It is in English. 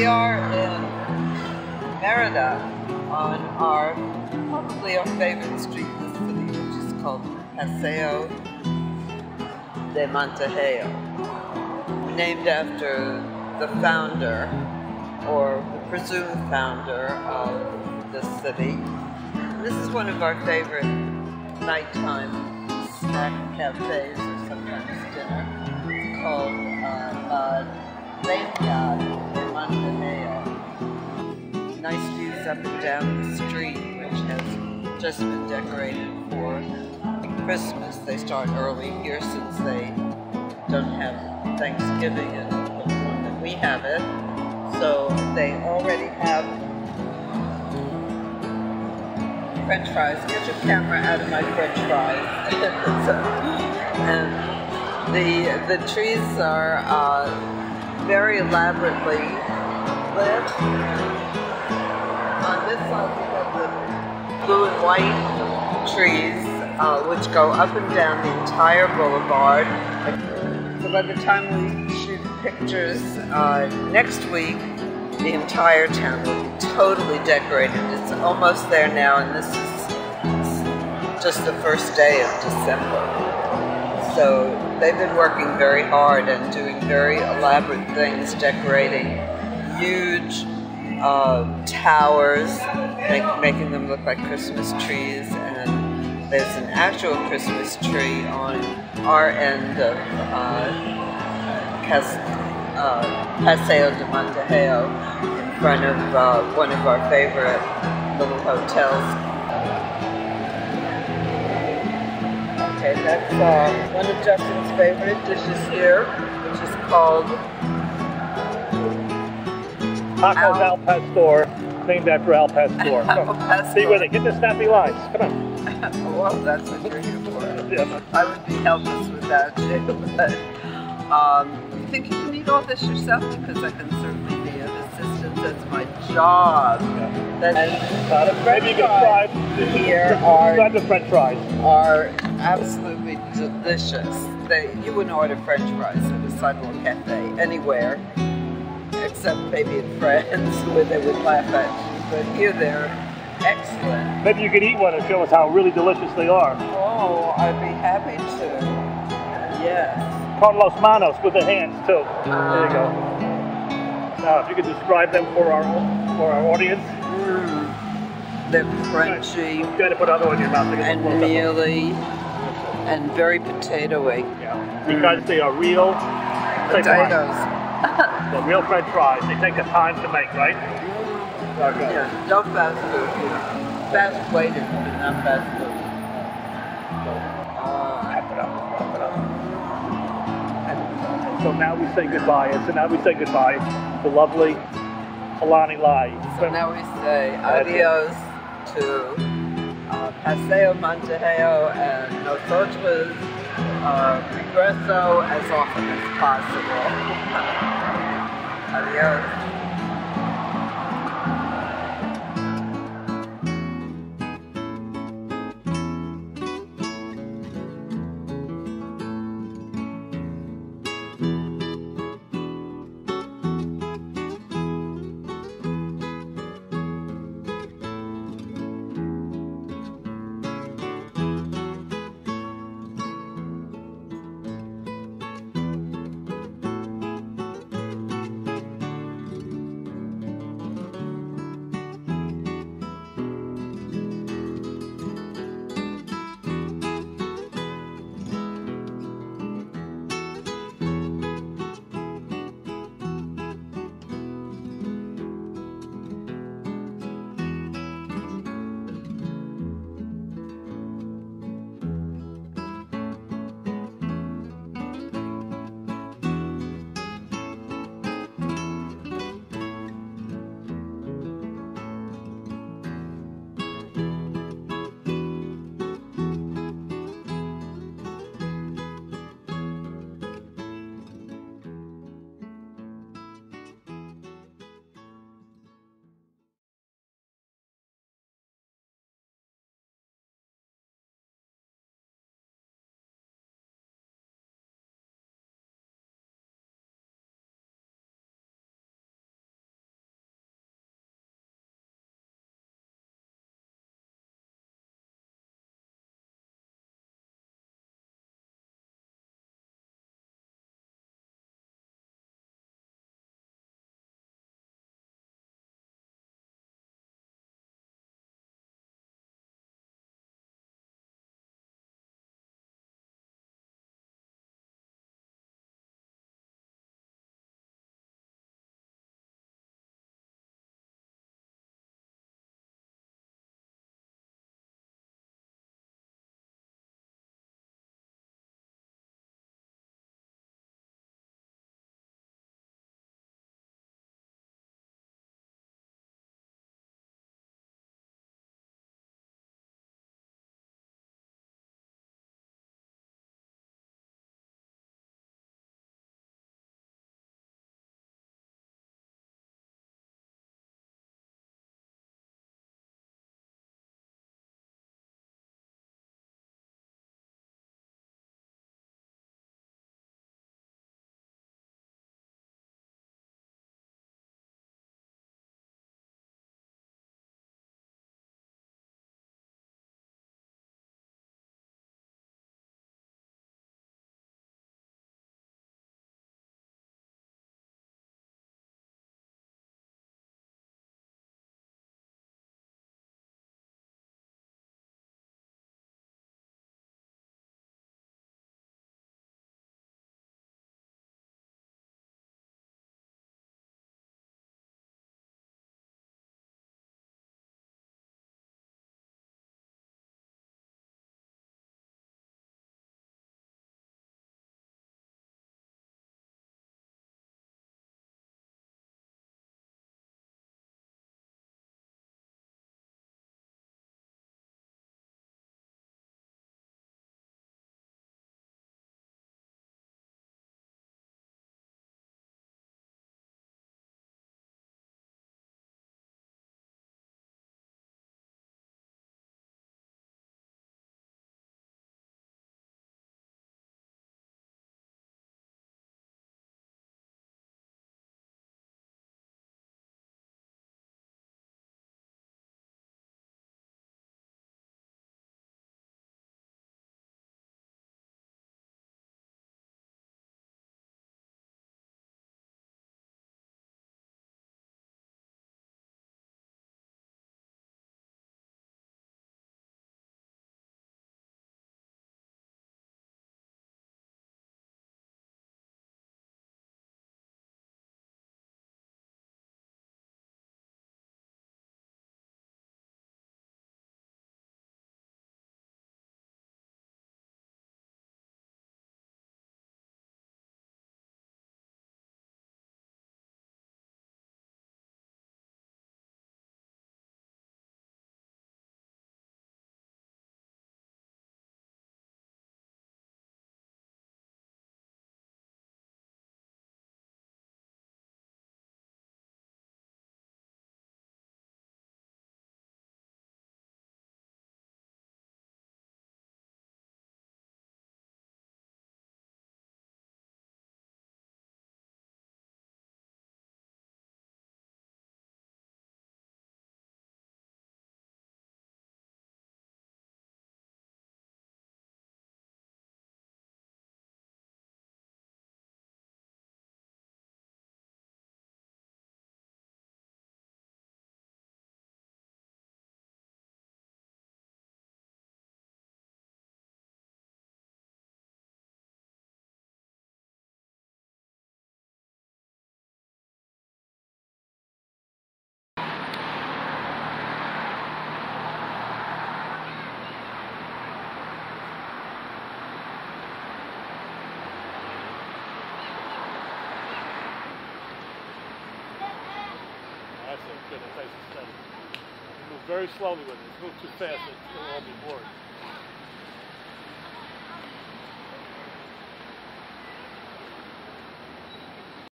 we are in Merida on probably our favorite street in the city, which is called Paseo de Montejo, named after the founder or the presumed founder of this city. This is one of our favorite nighttime snack cafes or sometimes dinner. It's called Polani Lai. Nice views up and down the street, which has just been decorated for Christmas. They start early here since they don't have Thanksgiving and we have it. So they already have French fries. Get your camera out of my French fries. And the trees are very elaborately lit. On this side we have the blue and white trees, which go up and down the entire boulevard. So by the time we shoot pictures next week, the entire town will be totally decorated. It's almost there now, and this is just the first day of December. So they've been working very hard and doing very elaborate things, decorating huge towers, making them look like Christmas trees. And there's an actual Christmas tree on our end of Paseo de Montejo in front of one of our favorite little hotels. Okay, that's one of Justin's favorite dishes here, which is called Tacos Al Pastor, named after Al Pastor. See where they get the snappy lines. Come on. Well, that's what you're here for. Yeah. I would be helpless without you. But you think you can eat all this yourself? Because I can certainly be of assistance. That's my job. Yeah. That's a French fries here are the French fries are absolutely delicious. You wouldn't order French fries at a sidewalk cafe anywhere, except maybe in France, where they would laugh at you. But here they're excellent. Maybe you could eat one and show us how really delicious they are. Oh, I'd be happy to. Yes. Carlos Manos with the hands too. There you go. Now, if you could describe them for our audience. They're crunchy. Right. You got to put another one in your mouth. And mealy, and very potatoey. Yeah. Because they are real potatoes. They're real French fries. They take the time to make, right? Okay. Yeah, no fast food here. Fast weighted, not fast food. Wrap it up. And so now we say goodbye. And so now we say goodbye to lovely Polani Lai. So now we say adios to Paseo Montejo and nosotros regreso as often as possible. Adios. a place to study. Move very slowly with it. Move too fast, it will all be bored.